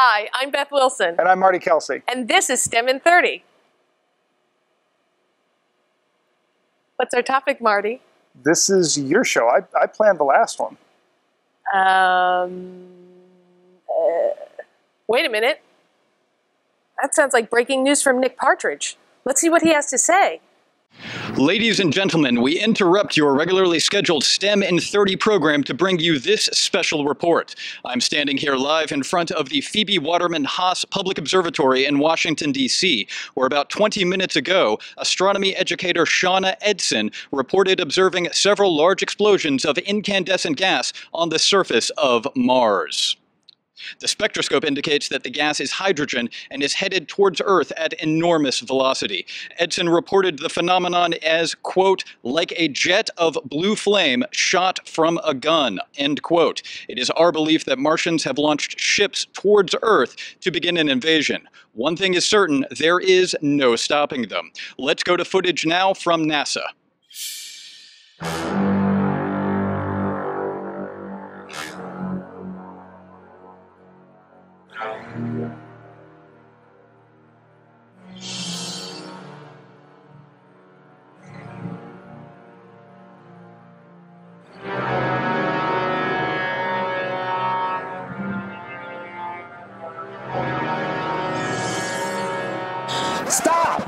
Hi, I'm Beth Wilson. And I'm Marty Kelsey. And this is STEM in 30. What's our topic, Marty? This is your show. I planned the last one. Wait a minute. That sounds like breaking news from Nick Partridge. Let's see what he has to say. Ladies and gentlemen, we interrupt your regularly scheduled STEM in 30 program to bring you this special report. I'm standing here live in front of the Phoebe Waterman Haas Public Observatory in Washington, D.C., where about 20 minutes ago, astronomy educator Shauna Edson reported observing several large explosions of incandescent gas on the surface of Mars. The spectroscope indicates that the gas is hydrogen and is headed towards Earth at enormous velocity. Edson reported the phenomenon as, quote, like a jet of blue flame shot from a gun, end quote. It is our belief that Martians have launched ships towards Earth to begin an invasion. One thing is certain, there is no stopping them. Let's go to footage now from NASA.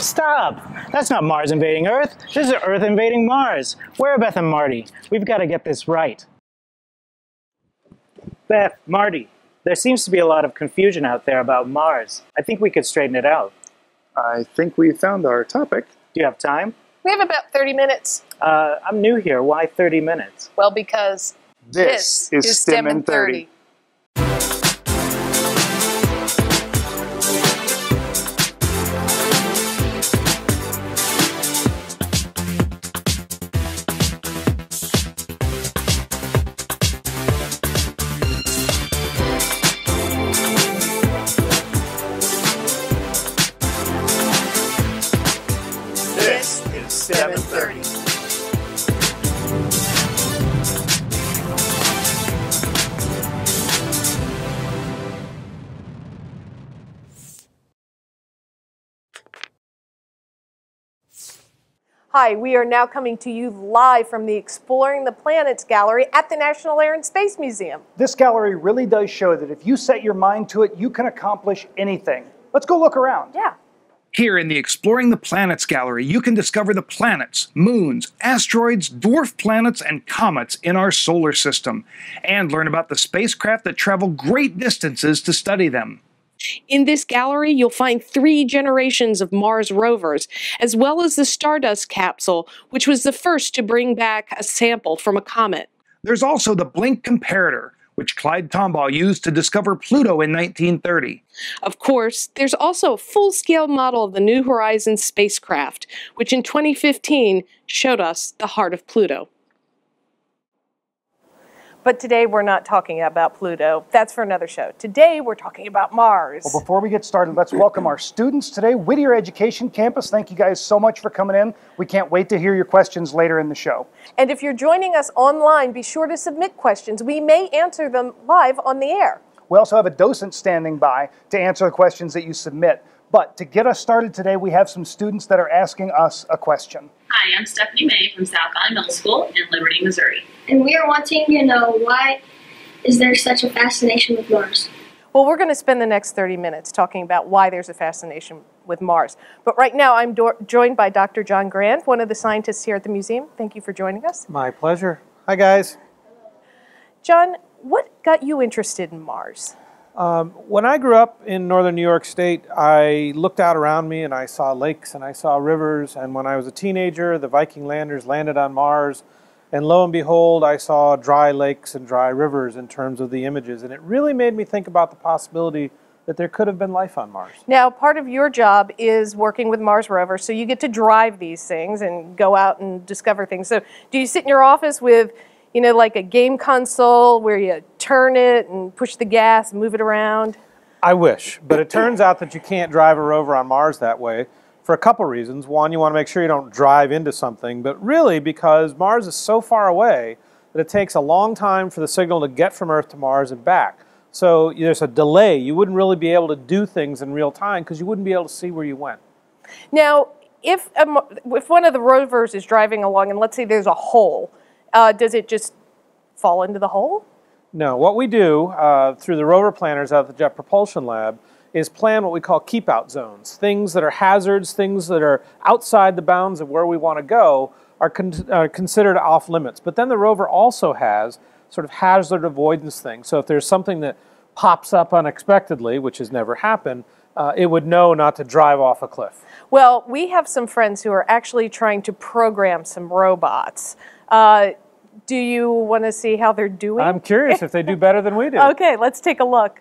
Stop! That's not Mars invading Earth. This is Earth invading Mars. Where are Beth and Marty? We've got to get this right. Beth, Marty, there seems to be a lot of confusion out there about Mars. I think we could straighten it out. I think we found our topic. Do you have time? We have about 30 minutes. I'm new here. Why 30 minutes? Well, because this is STEM in 30. Hi, we are now coming to you live from the Exploring the Planets Gallery at the National Air and Space Museum. This gallery really does show that if you set your mind to it, you can accomplish anything. Let's go look around. Yeah. Here in the Exploring the Planets Gallery, you can discover the planets, moons, asteroids, dwarf planets, and comets in our solar system, and learn about the spacecraft that travel great distances to study them. In this gallery, you'll find 3 generations of Mars rovers, as well as the Stardust capsule, which was the first to bring back a sample from a comet. There's also the Blink Comparator, which Clyde Tombaugh used to discover Pluto in 1930. Of course, there's also a full-scale model of the New Horizons spacecraft, which in 2015 showed us the heart of Pluto. But today we're not talking about Pluto. That's for another show. Today we're talking about Mars. Well, before we get started, let's welcome our students today. Whittier Education Campus, thank you guys so much for coming in. We can't wait to hear your questions later in the show. And if you're joining us online, be sure to submit questions. We may answer them live on the air. We also have a docent standing by to answer the questions that you submit. But to get us started today, we have some students that are asking us a question. Hi, I'm Stephanie May from South Valley Middle School in Liberty, Missouri. And we are wanting to know, why is there such a fascination with Mars? Well, we're going to spend the next 30 minutes talking about why there's a fascination with Mars. But right now, I'm joined by Dr. John Grant, one of the scientists here at the museum. Thank you for joining us. My pleasure. Hi, guys. John, what got you interested in Mars? When I grew up in northern New York State, I looked out around me and I saw lakes and I saw rivers. And when I was a teenager, the Viking landers landed on Mars. And lo and behold, I saw dry lakes and dry rivers in terms of the images. And it really made me think about the possibility that there could have been life on Mars. Now, part of your job is working with Mars rovers, so you get to drive these things and go out and discover things. So do you sit in your office with, you know, like a game console where you turn it and push the gas and move it around? I wish, but it turns out that you can't drive a rover on Mars that way for a couple reasons. One, you want to make sure you don't drive into something, but really because Mars is so far away that it takes a long time for the signal to get from Earth to Mars and back. So there's a delay. You wouldn't really be able to do things in real time because you wouldn't be able to see where you went. Now, if one of the rovers is driving along and let's say there's a hole, does it just fall into the hole? No. What we do through the rover planners out at the Jet Propulsion Lab is plan what we call keep-out zones. Things that are hazards, things that are outside the bounds of where we want to go are considered off-limits. But then the rover also has sort of hazard avoidance things. So if there's something that pops up unexpectedly, which has never happened, it would know not to drive off a cliff. Well, we have some friends who are actually trying to program some robots. Do you want to see how they're doing? I'm curious if they do better than we do. Okay, let's take a look.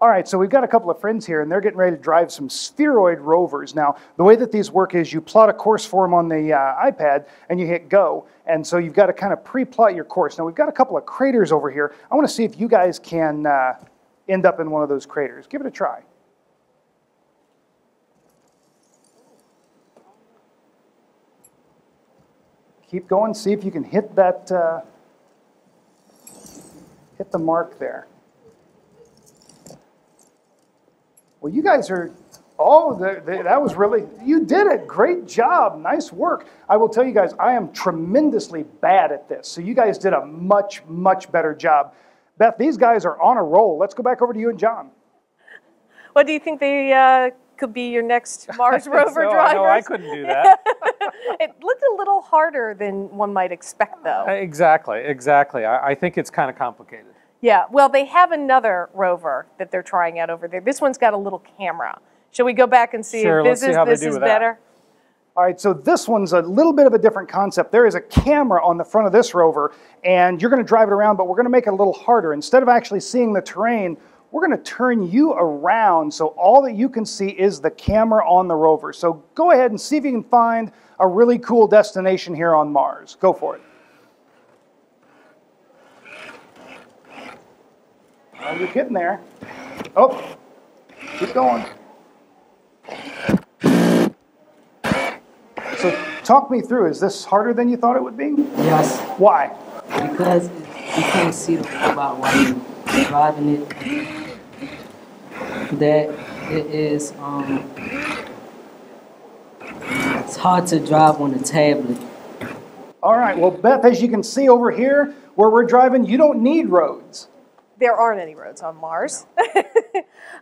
All right, so we've got a couple of friends here, and they're getting ready to drive some spheroid rovers. Now, the way that these work is you plot a course for them on the iPad, and you hit go. And so you've got to kind of pre-plot your course. Now, we've got a couple of craters over here. I want to see if you guys can end up in one of those craters. Give it a try. Keep going. See if you can hit that, hit the mark there. Well, you guys are, that was really, you did it. Great job. Nice work. I will tell you guys, I am tremendously bad at this. So you guys did a much, much better job. Beth, these guys are on a roll. Let's go back over to you and John. What do you think they could be your next Mars rover drivers? No, I couldn't do that. It looked a little harder than one might expect, though. Exactly, exactly. I think it's kind of complicated. Yeah, well, they have another rover that they're trying out over there. This one's got a little camera. Shall we go back and see if this is better? All right, so this one's a little bit of a different concept. There is a camera on the front of this rover, and you're going to drive it around, but we're going to make it a little harder. Instead of actually seeing the terrain, we're going to turn you around so all that you can see is the camera on the rover. So go ahead and see if you can find a really cool destination here on Mars. Go for it. Oh, you're getting there. Oh, keep going. So talk me through, is this harder than you thought it would be? Yes. Why? Because you can't see the robot while you're driving it. It's hard to drive on a tablet. All right, well, Beth, as you can see over here, where we're driving, you don't need roads. There aren't any roads on Mars. No.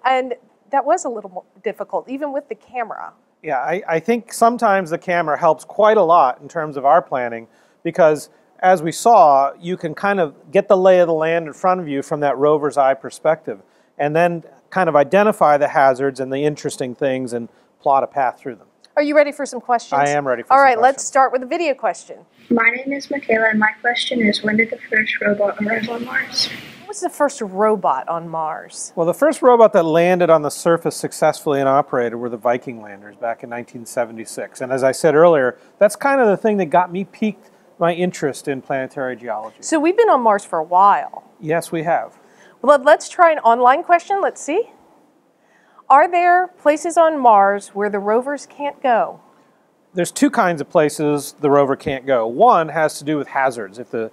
And that was a little more difficult, even with the camera. Yeah, I think sometimes the camera helps quite a lot in terms of our planning because, as we saw, you can kind of get the lay of the land in front of you from that rover's eye perspective and then kind of identify the hazards and the interesting things and plot a path through them. Are you ready for some questions? I am ready for some questions. All right, let's start with a video question. My name is Michaela, and my question is, when did the first robot arrive on Mars? What's the first robot on Mars? Well, the first robot that landed on the surface successfully and operated were the Viking landers back in 1976. And as I said earlier, that's kind of the thing that got me piqued my interest in planetary geology. So we've been on Mars for a while. Yes, we have. Well, let's try an online question. Let's see. Are there places on Mars where the rovers can't go? There's two kinds of places the rover can't go. One has to do with hazards. If the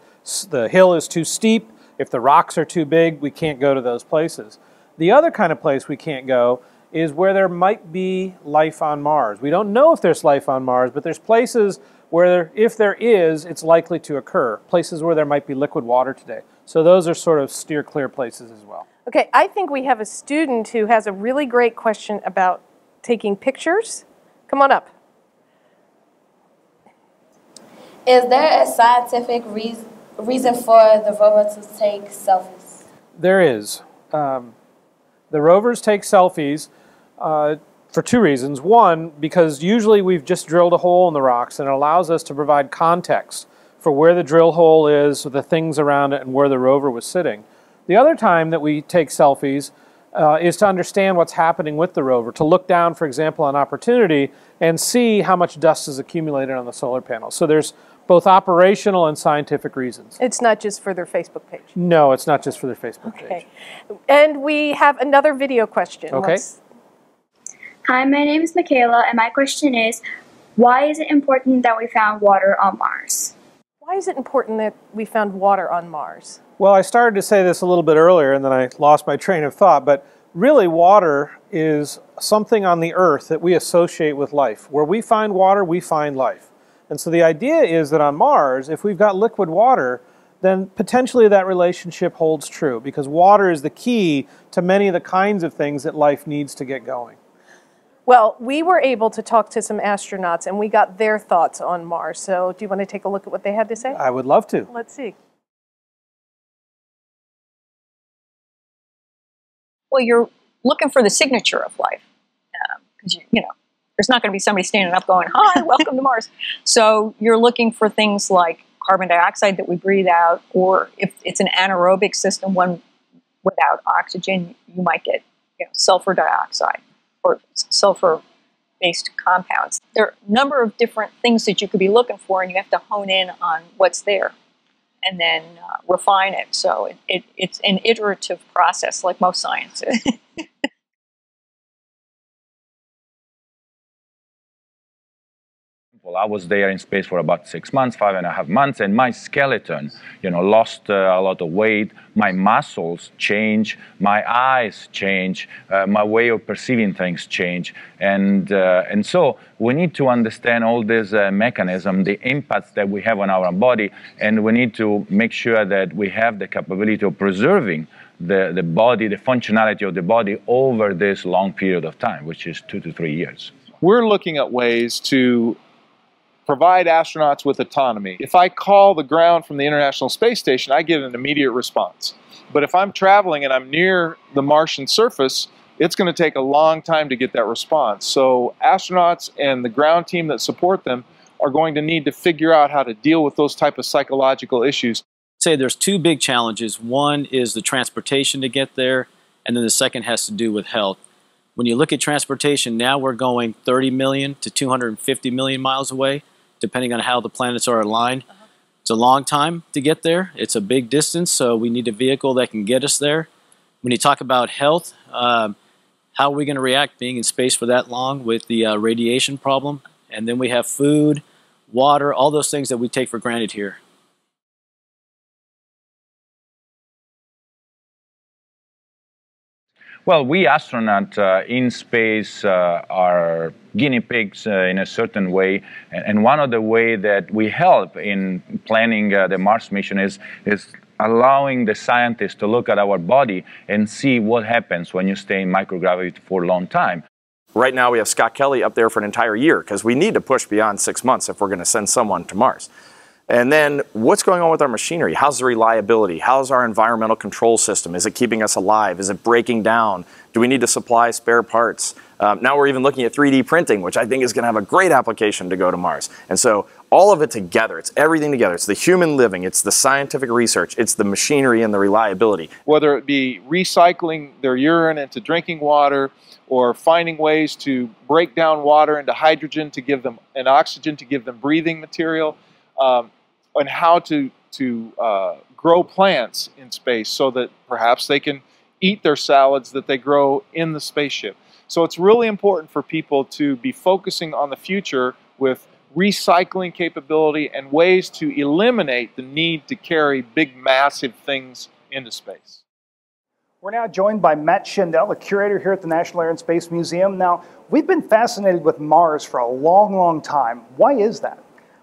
hill is too steep, if the rocks are too big, we can't go to those places. The other kind of place we can't go is where there might be life on Mars. We don't know if there's life on Mars, but there's places where, if there is, it's likely to occur. Places where there might be liquid water today. So those are sort of steer clear places as well. Okay, I think we have a student who has a really great question about taking pictures. Come on up. Is there a scientific reason for the rover to take selfies? There is. The rovers take selfies for two reasons. One, because usually we've just drilled a hole in the rocks and it allows us to provide context for where the drill hole is, the things around it, and where the rover was sitting. The other time that we take selfies is to understand what's happening with the rover, to look down, for example, on Opportunity and see how much dust is accumulated on the solar panel. So there's both operational and scientific reasons. It's not just for their Facebook page? No, it's not just for their Facebook page. And we have another video question. Okay. Hi, my name is Michaela, and my question is, why is it important that we found water on Mars? Why is it important that we found water on Mars? Well, I started to say this a little bit earlier and then I lost my train of thought, but really water is something on the Earth that we associate with life. Where we find water, we find life. And so the idea is that on Mars, if we've got liquid water, then potentially that relationship holds true because water is the key to many of the kinds of things that life needs to get going. Well, we were able to talk to some astronauts and we got their thoughts on Mars. So do you want to take a look at what they had to say? I would love to. Let's see. Well, you're looking for the signature of life. Because you know, there's not going to be somebody standing up going, "Hi, welcome to Mars." So you're looking for things like carbon dioxide that we breathe out, or if it's an anaerobic system, one without oxygen, you might get sulfur dioxide or sulfur-based compounds. There are a number of different things that you could be looking for, and you have to hone in on what's there and then refine it. So it's an iterative process, like most sciences. Well, I was there in space for about 6 months, 5.5 months, and my skeleton, lost a lot of weight. My muscles change, my eyes change, my way of perceiving things change, and so we need to understand all this mechanism, the impacts that we have on our body, and we need to make sure that we have the capability of preserving the body, the functionality of the body over this long period of time, which is 2 to 3 years. We're looking at ways to provide astronauts with autonomy. If I call the ground from the International Space Station, I get an immediate response. But if I'm traveling and I'm near the Martian surface, it's going to take a long time to get that response. So astronauts and the ground team that support them are going to need to figure out how to deal with those type of psychological issues. I'd say there's two big challenges. One is the transportation to get there, and then the second has to do with health. When you look at transportation, now we're going 30 million to 250 million miles away, depending on how the planets are aligned. It's a long time to get there. It's a big distance, so we need a vehicle that can get us there. When you talk about health, how are we going to react being in space for that long with the radiation problem? And then we have food, water, all those things that we take for granted here. Well, we astronauts in space are guinea pigs in a certain way, and one of the ways that we help in planning the Mars mission is allowing the scientists to look at our body and see what happens when you stay in microgravity for a long time. Right now we have Scott Kelly up there for an entire year because we need to push beyond 6 months if we're going to send someone to Mars. And then what's going on with our machinery? How's the reliability? How's our environmental control system? Is it keeping us alive? Is it breaking down? Do we need to supply spare parts? Now we're even looking at 3D printing, which I think is going to have a great application to go to Mars. And so all of it together, it's everything together. It's the human living, it's the scientific research, it's the machinery and the reliability. Whether it be recycling their urine into drinking water, or finding ways to break down water into hydrogen to give them an oxygen to give them breathing material, and how to grow plants in space so that perhaps they can eat their salads that they grow in the spaceship. So it's really important for people to be focusing on the future with recycling capability and ways to eliminate the need to carry big, massive things into space. We're now joined by Matt Schindel, the curator here at the National Air and Space Museum. Now, we've been fascinated with Mars for a long, long time. Why is that?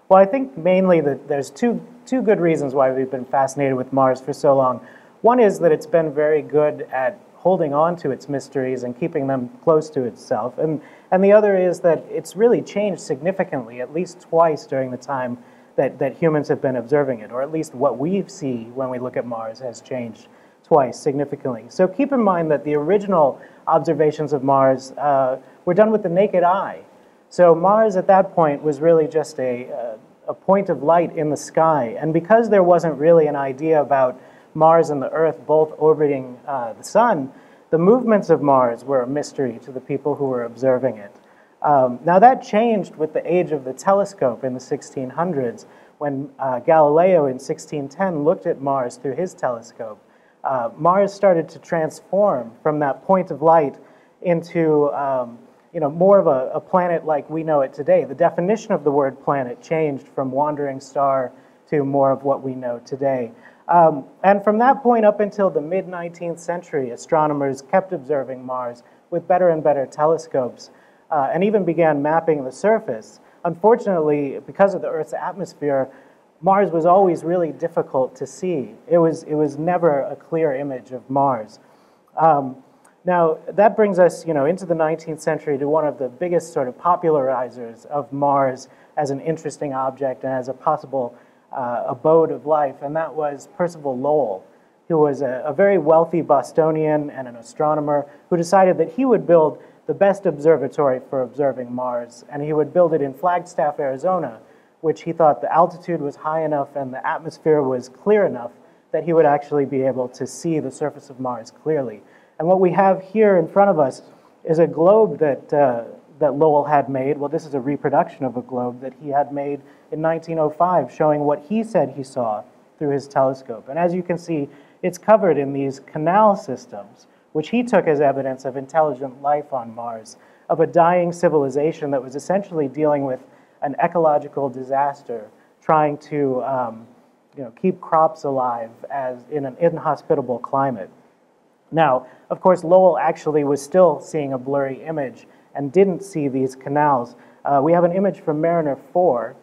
Well, I think mainly that there's two good reasons why we've been fascinated with Mars for so long. One is that it's been very good at holding on to its mysteries and keeping them close to itself. And the other is that it's really changed significantly, at least twice during the time that humans have been observing it, or at least what we see when we look at Mars has changed twice significantly. So keep in mind that the original observations of Mars were done with the naked eye. So Mars at that point was really just a point of light in the sky. And because there wasn't really an idea about Mars and the Earth both orbiting the sun, the movements of Mars were a mystery to the people who were observing it. Now that changed with the age of the telescope in the 1600s, when Galileo in 1610 looked at Mars through his telescope. Mars started to transform from that point of light into more of a planet like we know it today. The definition of the word planet changed from wandering star to more of what we know today. And from that point up until the mid-19th century, astronomers kept observing Mars with better and better telescopes and even began mapping the surface. Unfortunately, because of the Earth's atmosphere, Mars was always really difficult to see. It was never a clear image of Mars. Now, that brings us, into the 19th century to one of the biggest sort of popularizers of Mars as an interesting object and as a possible abode of life, and that was Percival Lowell, who was a very wealthy Bostonian and an astronomer who decided that he would build the best observatory for observing Mars, and he would build it in Flagstaff, Arizona, which he thought the altitude was high enough and the atmosphere was clear enough that he would actually be able to see the surface of Mars clearly. And what we have here in front of us is a globe that, that Lowell had made. Well, this is a reproduction of a globe that he had made in 1905, showing what he said he saw through his telescope. And as you can see, it's covered in these canal systems, which he took as evidence of intelligent life on Mars, of a dying civilization that was essentially dealing with an ecological disaster, trying to keep crops alive as in an inhospitable climate. Now, of course, Lowell actually was still seeing a blurry image and didn't see these canals. We have an image from Mariner 4,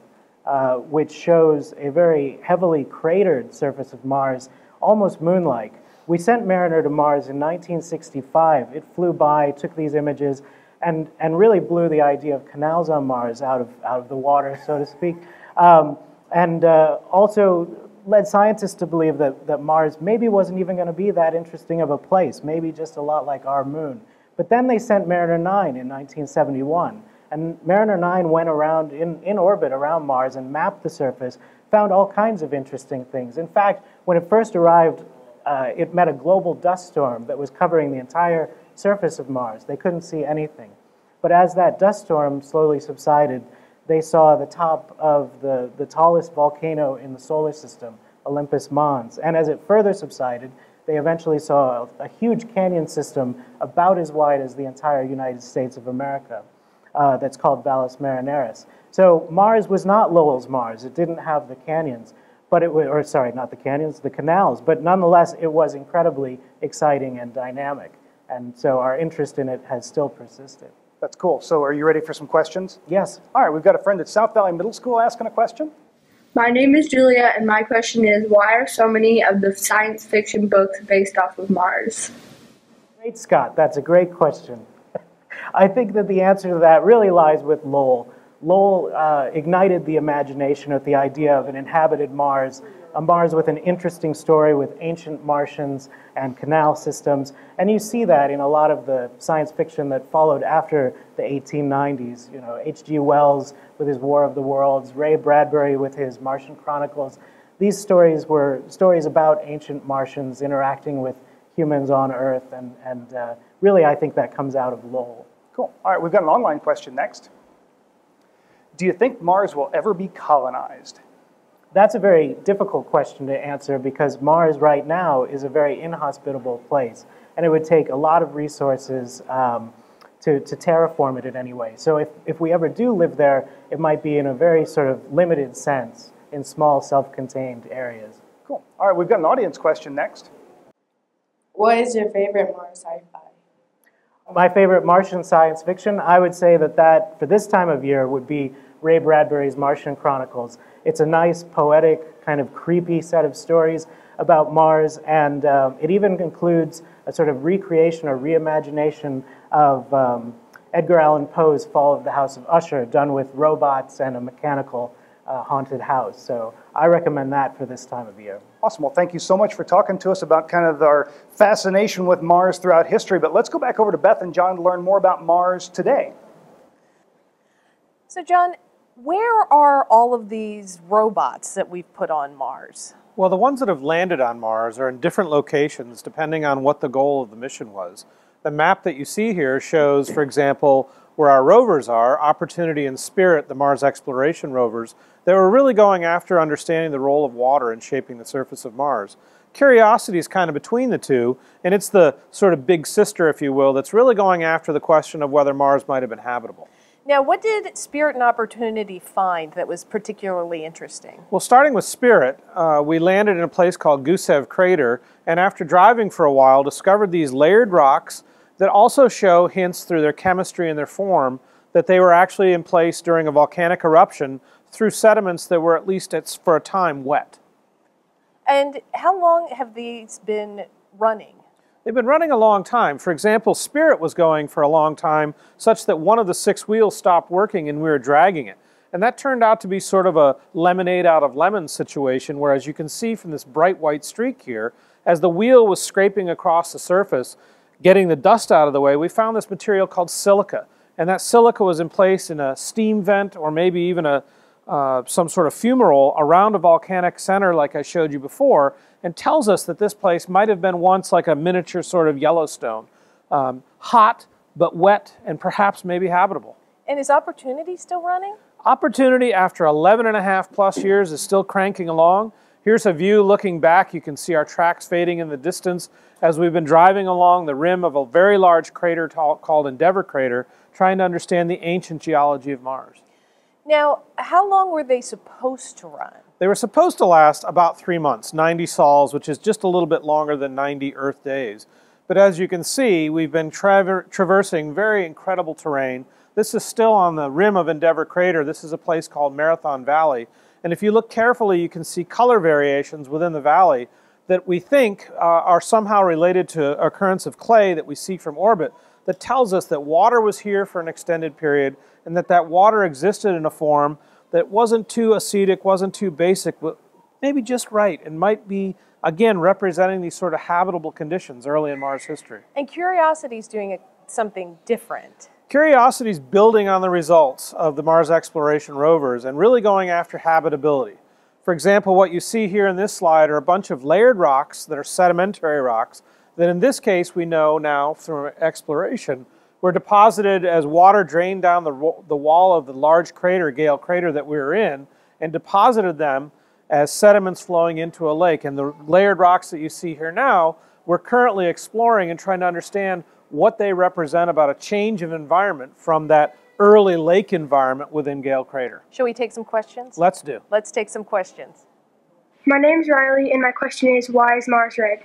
which shows a very heavily cratered surface of Mars, almost moon-like. We sent Mariner to Mars in 1965. It flew by, took these images, and really blew the idea of canals on Mars out of the water, so to speak, and also led scientists to believe that Mars maybe wasn't even going to be that interesting of a place, maybe just a lot like our moon. But then they sent Mariner 9 in 1971, and Mariner 9 went around in orbit around Mars and mapped the surface, found all kinds of interesting things. In fact, when it first arrived, it met a global dust storm that was covering the entire surface of Mars. They couldn't see anything. But as that dust storm slowly subsided, they saw the top of the tallest volcano in the solar system, Olympus Mons. And as it further subsided, they eventually saw a huge canyon system about as wide as the entire United States of America that's called Valles Marineris. So Mars was not Lowell's Mars. It didn't have the canyons. But it was, or sorry, not the canyons, the canals. But nonetheless, it was incredibly exciting and dynamic. And so our interest in it has still persisted. That's cool. So are you ready for some questions? Yes. All right, we've got a friend at South Valley Middle School asking a question. My name is Julia, and my question is, why are so many of the science fiction books based off of Mars? Great, Scott. That's a great question. I think that the answer to that really lies with Lowell. Lowell ignited the imagination with the idea of an inhabited Mars, a Mars with an interesting story with ancient Martians and canal systems. And you see that in a lot of the science fiction that followed after the 1890s. H.G. Wells with his War of the Worlds, Ray Bradbury with his Martian Chronicles. These stories were stories about ancient Martians interacting with humans on Earth, and really I think that comes out of Lowell. Cool. All right, we've got an online question next. Do you think Mars will ever be colonized? That's a very difficult question to answer because Mars right now is a very inhospitable place, and it would take a lot of resources to terraform it in any way. So if we ever do live there, it might be in a very sort of limited sense in small self-contained areas. Cool. All right, we've got an audience question next. What is your favorite Mars sci-fi? My favorite Martian science fiction, I would say that for this time of year would be Ray Bradbury's Martian Chronicles. It's a nice, poetic, kind of creepy set of stories about Mars, and it even includes a sort of recreation or reimagination of Edgar Allan Poe's Fall of the House of Usher, done with robots and a mechanical haunted house. So I recommend that for this time of year. Awesome. Well, thank you so much for talking to us about kind of our fascination with Mars throughout history. But let's go back over to Beth and John to learn more about Mars today. So John, where are all of these robots that we've put on Mars? Well, the ones that have landed on Mars are in different locations depending on what the goal of the mission was. The map that you see here shows, for example, where our rovers are, Opportunity and Spirit, the Mars Exploration Rovers, that were really going after understanding the role of water in shaping the surface of Mars. Curiosity is kind of between the two, and it's the sort of big sister, if you will, that's really going after the question of whether Mars might have been habitable. Now, what did Spirit and Opportunity find that was particularly interesting? Well, starting with Spirit, we landed in a place called Gusev Crater, and after driving for a while, discovered these layered rocks that also show hints through their chemistry and their form that they were actually in place during a volcanic eruption through sediments that were at least for a time wet. And how long have these been running? They've been running a long time. For example, Spirit was going for a long time such that one of the six wheels stopped working and we were dragging it. And that turned out to be sort of a lemonade out of lemon situation, where, as you can see from this bright white streak here, as the wheel was scraping across the surface, getting the dust out of the way, we found this material called silica. And that silica was in place in a steam vent, or maybe even a some sort of fumarole around a volcanic center like I showed you before, and tells us that this place might have been once like a miniature sort of Yellowstone. Hot, but wet, and perhaps maybe habitable. And is Opportunity still running? Opportunity, after 11.5 plus years, is still cranking along. Here's a view looking back. You can see our tracks fading in the distance as we've been driving along the rim of a very large crater called Endeavour Crater, trying to understand the ancient geology of Mars. Now, how long were they supposed to run? They were supposed to last about 3 months, 90 sols, which is just a little bit longer than 90 Earth days. But as you can see, we've been traversing very incredible terrain. This is still on the rim of Endeavour Crater. This is a place called Marathon Valley. And if you look carefully, you can see color variations within the valley that we think are somehow related to occurrence of clay that we see from orbit, that tells us that water was here for an extended period, and that that water existed in a form that wasn't too acidic, wasn't too basic, but maybe just right, and might be, again, representing these sort of habitable conditions early in Mars history. And Curiosity's doing something different. Curiosity's building on the results of the Mars Exploration Rovers and really going after habitability. For example, what you see here in this slide are a bunch of layered rocks that are sedimentary rocks that, in this case, we know now through exploration, were deposited as water drained down the wall of the large crater, Gale Crater, that we were in, and deposited them as sediments flowing into a lake. And the layered rocks that you see here now, we're currently exploring and trying to understand what they represent about a change of environment from that early lake environment within Gale Crater. Shall we take some questions? Let's do. Let's take some questions. My name's Riley, and my question is, why is Mars red?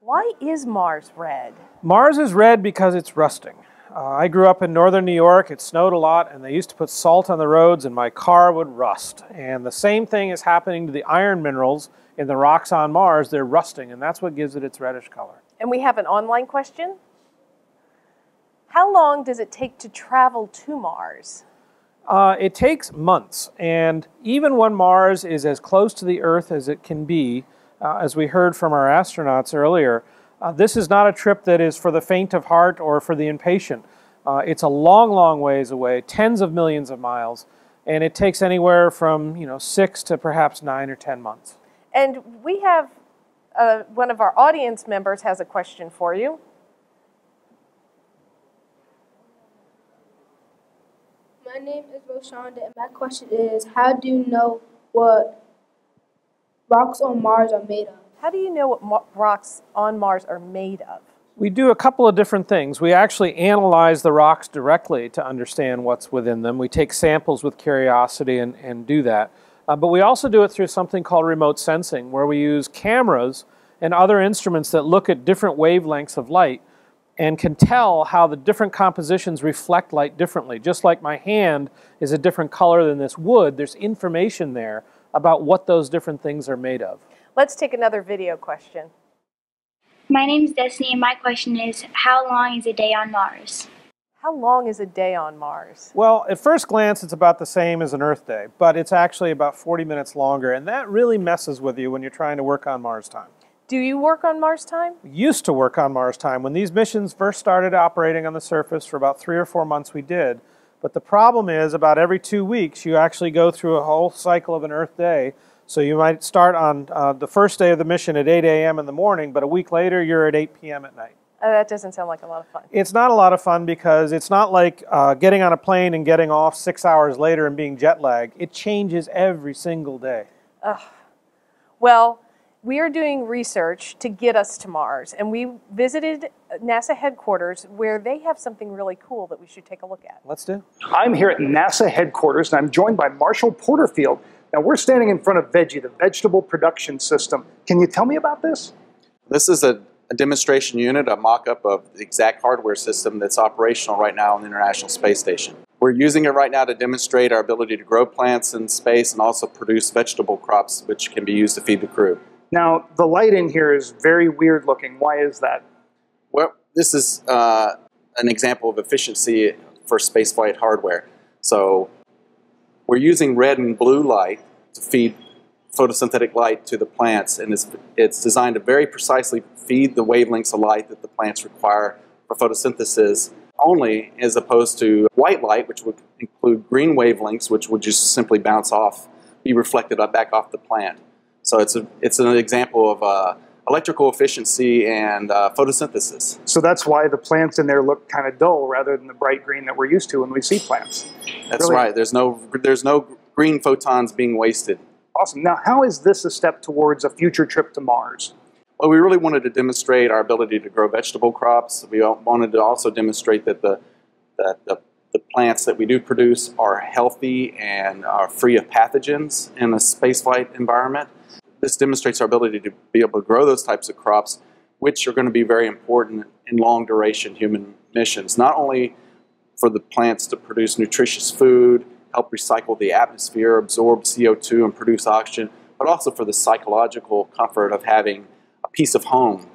Why is Mars red? Mars is red because it's rusting. I grew up in northern New York. It snowed a lot, and they used to put salt on the roads, and my car would rust. And the same thing is happening to the iron minerals in the rocks on Mars. They're rusting, and that's what gives it its reddish color. And we have an online question. How long does it take to travel to Mars? It takes months, and even when Mars is as close to the Earth as it can be, as we heard from our astronauts earlier, this is not a trip that is for the faint of heart or for the impatient. It's a long, long ways away, tens of millions of miles, and it takes anywhere from 6 to perhaps 9 or 10 months. And we have, one of our audience members has a question for you. My name is Roshonda, and my question is, how do you know what rocks on Mars are made of? How do you know what rocks on Mars are made of? We do a couple of different things. We actually analyze the rocks directly to understand what's within them. We take samples with Curiosity and do that. But we also do it through something called remote sensing, where we use cameras and other instruments that look at different wavelengths of light and can tell how the different compositions reflect light differently. Just like my hand is a different color than this wood, there's information there about what those different things are made of. Let's take another video question. My name's Destiny, and my question is, how long is a day on Mars? How long is a day on Mars? Well, at first glance, it's about the same as an Earth day, but it's actually about 40 minutes longer, and that really messes with you when you're trying to work on Mars time. Do you work on Mars time? We used to work on Mars time. When these missions first started operating on the surface for about 3 or 4 months, we did. But the problem is, about every 2 weeks, you actually go through a whole cycle of an Earth day. So you might start on the first day of the mission at 8 a.m. in the morning, but a week later you're at 8 p.m. at night. That doesn't sound like a lot of fun. It's not a lot of fun, because it's not like getting on a plane and getting off 6 hours later and being jet lagged. It changes every single day. Well, we are doing research to get us to Mars, and we visited NASA headquarters where they have something really cool that we should take a look at. Let's do. I'm here at NASA headquarters, and I'm joined by Marshall Porterfield. Now, we're standing in front of VEGI, the Vegetable Production System. Can you tell me about this? This is a demonstration unit, a mock-up of the exact hardware system that's operational right now on the International Space Station. We're using it right now to demonstrate our ability to grow plants in space and also produce vegetable crops, which can be used to feed the crew. Now, the light in here is very weird looking. Why is that? Well, this is an example of efficiency for spaceflight hardware. So we're using red and blue light to feed photosynthetic light to the plants, and it's designed to very precisely feed the wavelengths of light that the plants require for photosynthesis only, as opposed to white light, which would include green wavelengths, which would just simply bounce off, be reflected back off the plant. So it's an example of electrical efficiency and photosynthesis. So that's why the plants in there look kind of dull rather than the bright green that we're used to when we see plants. That's really right. There's no green photons being wasted. Awesome. Now, how is this a step towards a future trip to Mars? Well, we really wanted to demonstrate our ability to grow vegetable crops. We wanted to also demonstrate that the plants that we do produce are healthy and are free of pathogens in a spaceflight environment. This demonstrates our ability to be able to grow those types of crops, which are going to be very important in long-duration human missions, not only for the plants to produce nutritious food, help recycle the atmosphere, absorb CO2 and produce oxygen, but also for the psychological comfort of having a piece of home.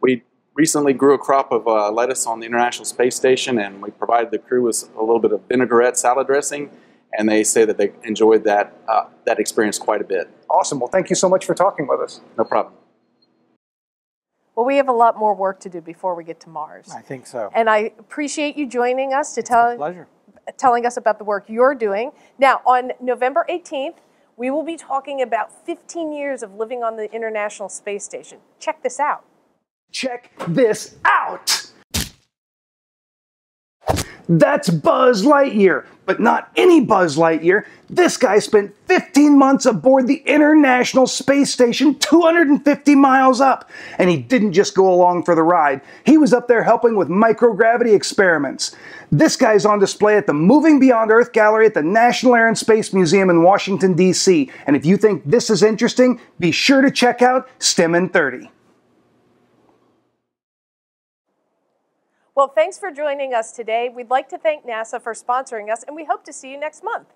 We recently grew a crop of lettuce on the International Space Station, and we provided the crew with a little bit of vinaigrette salad dressing, and they say that they enjoyed that experience quite a bit. Awesome. Well, thank you so much for talking with us. No problem. Well, we have a lot more work to do before we get to Mars. I think so. And I appreciate you joining us to telling us about the work you're doing. Now, on November 18th, we will be talking about 15 years of living on the International Space Station. Check this out. Check this out! That's Buzz Lightyear, but not any Buzz Lightyear. This guy spent 15 months aboard the International Space Station 250 miles up. And he didn't just go along for the ride. He was up there helping with microgravity experiments. This guy's on display at the Moving Beyond Earth Gallery at the National Air and Space Museum in Washington, D.C. And if you think this is interesting, be sure to check out STEM in 30. Well, thanks for joining us today. We'd like to thank NASA for sponsoring us, and we hope to see you next month.